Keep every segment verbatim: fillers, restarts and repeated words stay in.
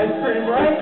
ice cream, right?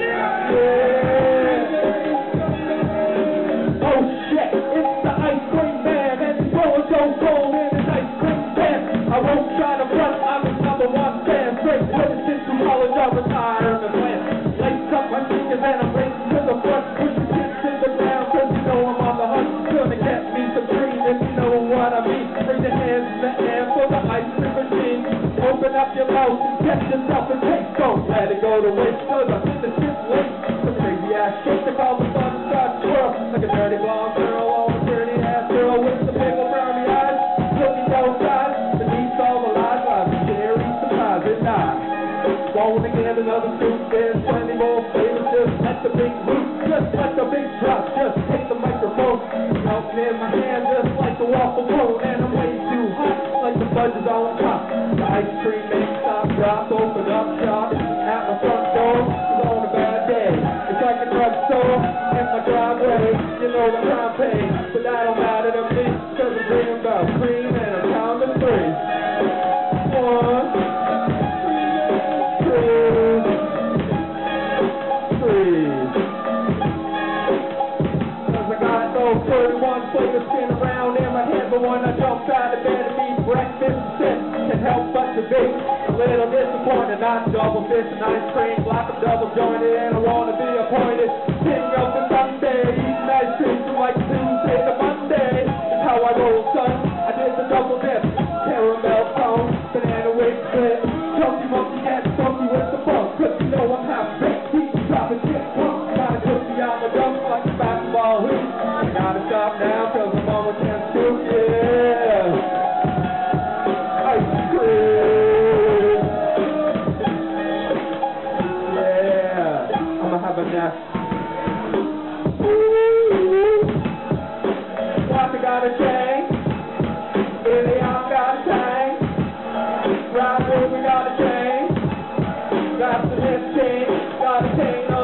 Yeah. Yeah. Oh shit, it's the ice cream man, and so and so cold in his ice cream pan. I won't try to front, I'm his number one fan. Straight women since from college, I retired on the plan. Lace up my sneakers and I'm racing to the front, pushing kicks to the ground, cause you know I'm on the hunt. Gonna get me some green if you know what I mean. Bring your hands in the air for the ice cream machine. Open up your mouth, get yourself a taste. Had to go to waste, cause I'm in the shit late. The crazy ass shit, they call the sun god twirl. Like a dirty blonde girl, all the dirty ass girl with the pickle brownie eyes. Looking outside, beneath all the lies, I'm very surprised and I won't get another soup. There's plenty more flavors, just let the big loop, just let the big drop, just take the microphone. Melting in my hand, just like the waffle roll, and I'm way too hot, like the fudge is all on top. The ice cream makes stop, drop, open up shop. You know the time pain, but that don't matter to me, cause I'm dreaming about cream and I'm counting three. One, two, three. Cause I got those thirty-one flavors spin around in my head, but when I jump out of bed and eat breakfast shit, can't help but to be a little disappointed. Not double fish and ice cream, block of double jointed, and I wanna be appointed king of the Sunday. Got a chain, got a chain.